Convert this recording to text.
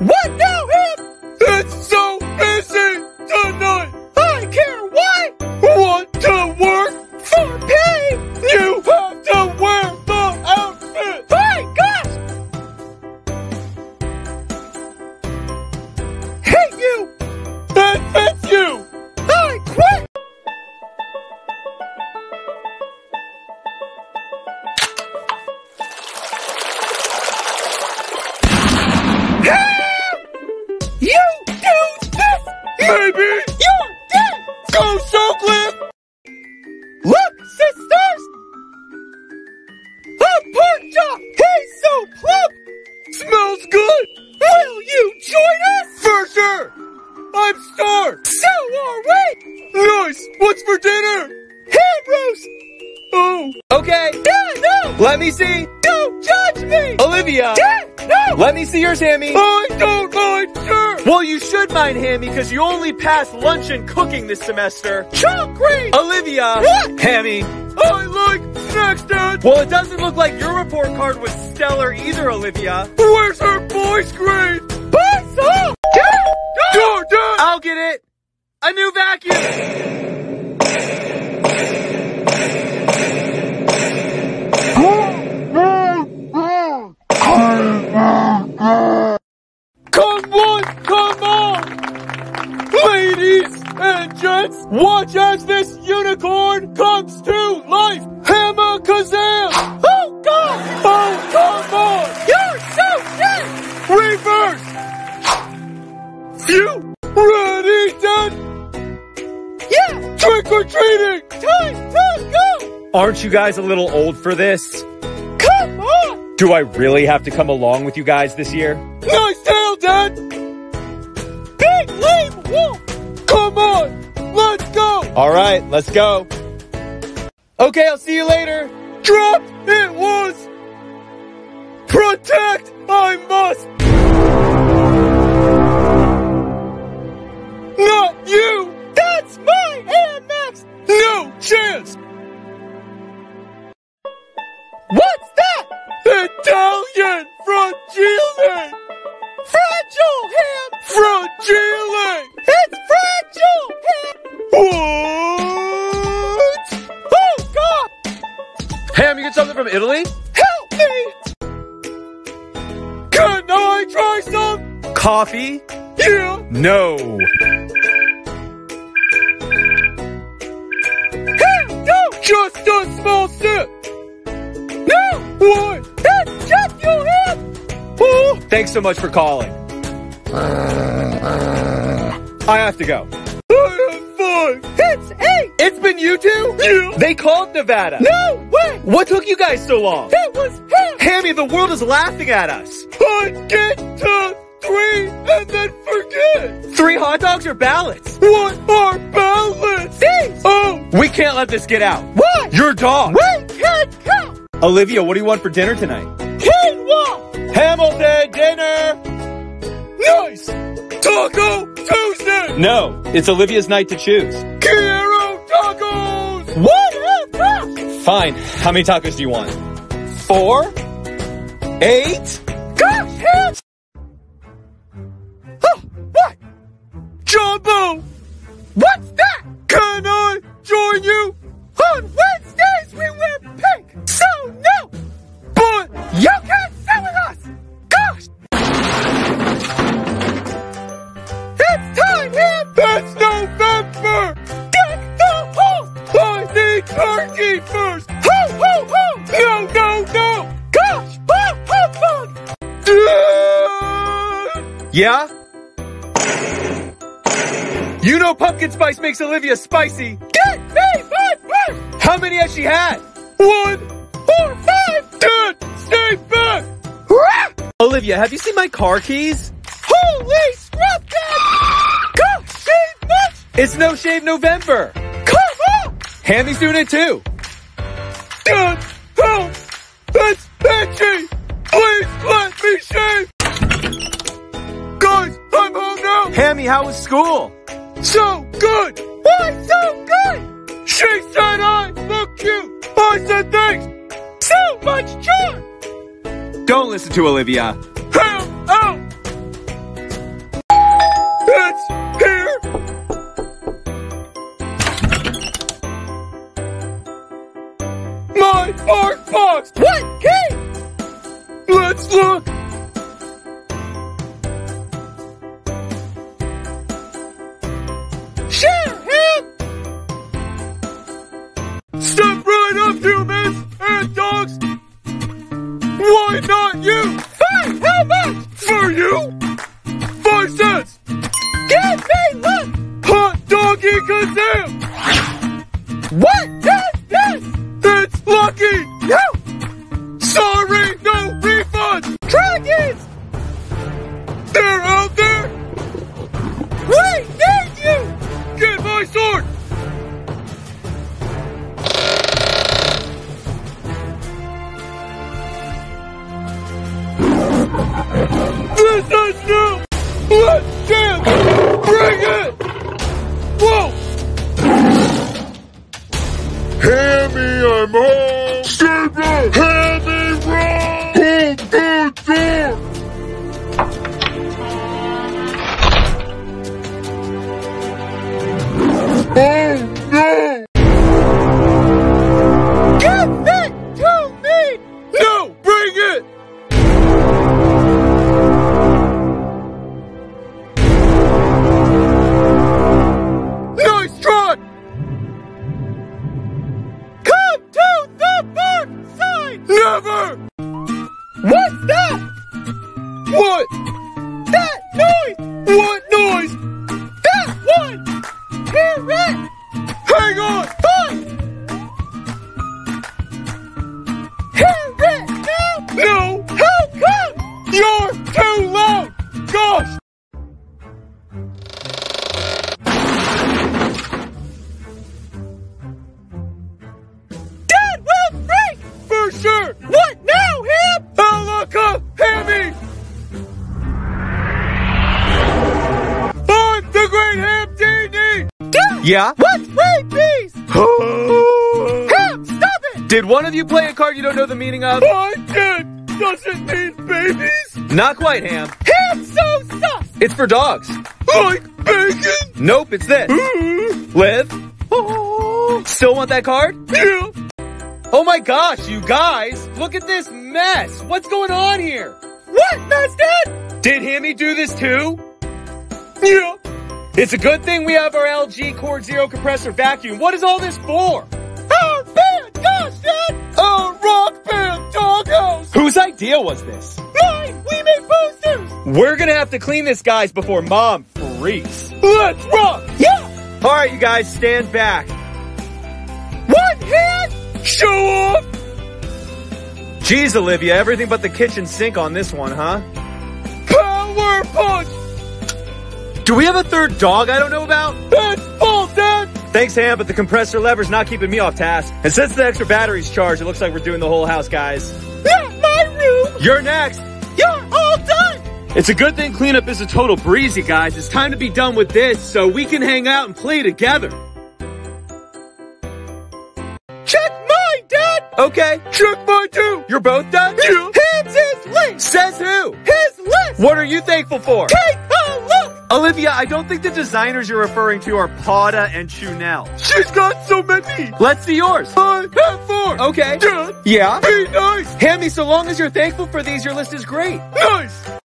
What now, him? It's so easy tonight. I care why. Want to work for pay? You have to wear the outfit. My gosh! Hey, you! That fits you! I quit! Baby, you're dead! Go Soaklip! Look, sisters! A pork chop! He's so plump! Smells good! Will you join us? For sure! I'm starved! So are we! Nice! What's for dinner? Ham roast! Oh. Okay. Yeah, no! Let me see! Don't judge me! Olivia! Yeah, no! Let me see yours, Hammy! I don't mind, sure! Well, you should mind, Hammy, because you only passed lunch and cooking this semester. Chop grade! Olivia! What? Hammy! I like snacks, Dad! Well, it doesn't look like your report card was stellar either, Olivia. Where's her boys' grade? Boys up! Dad! Dad! Dad! I'll get it! A new vacuum! Ladies and gents, watch as this unicorn comes to life! Hammer Kazam! Oh, God! Oh, come on! You're so dead! Reverse! Phew! Ready, done! Yeah! Trick or treating! Time, go! Aren't you guys a little old for this? Come on! Do I really have to come along with you guys this year? Nice tail, Dad! Come on, let's go! All right, let's go. Okay, I'll see you later. Drop it was. Protect, I must. Not you. That's my AMX. No chance. What's that? Italian fragile. Fragile ham! Fragile! It's fragile ham! What? Oh, God! Ham, you get something from Italy? Help me! Can I try some? Coffee? Yeah! No! Ham, no! Just a small sip! No! What? That's just your ham! Oh. Thanks so much for calling. I have to go. I have 5. It's 8. It's been you two? Yeah. They called Nevada. No way. What took you guys so long? It was him. Hammy, the world is laughing at us. I get to 3 and then forget. 3 hot dogs or ballots? What are ballots? These. Oh. We can't let this get out. What? Your dog. We can't count. Olivia, what do you want for dinner tonight? Quinoa. Hamilton dinner! Nice! Taco Tuesday! No, it's Olivia's night to choose. Quiero tacos! What up, gosh? Fine, how many tacos do you want? 4? 8? Gosh, hands! Oh, what? Jumbo! What's that? Can I join you? On Wednesdays we wear pink, so no! But you can! Gosh! It's time, Ham! That's November! Get the hole! I need turkey first! Ho, ho, ho! No, no, no! Gosh! Ho, ho, ho! Yeah? You know pumpkin spice makes Olivia spicy! Get me my first! How many has she had? 1 or 5! Dad, stay back! Olivia, have you seen my car keys? Holy scrub dad! Gosh, shave much! It's No Shave November! Come on! Hammy's doing it too! Dad, help! That's itchy! Please let me shave! Guys, I'm home now! Hammy, how was school? So good! Why so good? She said I look cute! I said thanks! So much charm! Don't listen to Olivia. Help! Out! Art Fox! What? Hey! Let's look! Share him! Step right up, humans and dogs! Why not you? Hey, how much? For you? 5 cents! Give me one! Hot doggy Kazam! What? No! Sorry, no refund! Dragons! They're out there! We need you! Get my sword! This is new! Let's jam! Bring it! Whoa! Hammy, I'm home! Stay back! Hammy, run! Hold the door! Oh no! Get it to me! No! Bring it! Nice try! Come to the bird side! Never! What's that? What? That noise! What noise? That one! Hear it! Hang on! Fine! Hear it now! No! How come? You're too loud! Gosh! Sure. What now, him? Alaka Hammy! I'm the great Ham D.D. Yeah? Let's play peace! Ham, stop it! Did one of you play a card you don't know the meaning of? I did! Does it mean babies? Not quite, Ham. Ham's so sus! It's for dogs. Like bacon? Nope, it's this. Live. Oh. Still want that card? Yeah. Oh my gosh, you guys! Look at this mess! What's going on here? What, Dustin? Did Hammy do this too? Yeah. It's a good thing we have our LG Cord Zero compressor vacuum. What is all this for? Our band, Dustin! Our rock band, doggos! Whose idea was this? Mine! We made posters! We're gonna have to clean this, guys, before Mom freaks. Let's rock! Yeah! Alright, you guys, stand back. One hand! Show off! Jeez, Olivia, everything but the kitchen sink on this one, huh? Power punch! Do we have a third dog I don't know about? That's all, Dad! Thanks, Ham, but the compressor lever's not keeping me off task. And since the extra battery's charged, it looks like we're doing the whole house, guys. Not my room! You're next! You're all done! It's a good thing cleanup is a total breezy, guys. It's time to be done with this so we can hang out and play together. Okay. Check my two. You're both done? Yeah. His is late. Says who? His list. What are you thankful for? Take a look. Olivia, I don't think the designers you're referring to are Pada and Chunel. She's got so many. Let's see yours. I have 4. Okay. Dad. Yeah. Be nice. Hammy, so long as you're thankful for these, your list is great. Nice.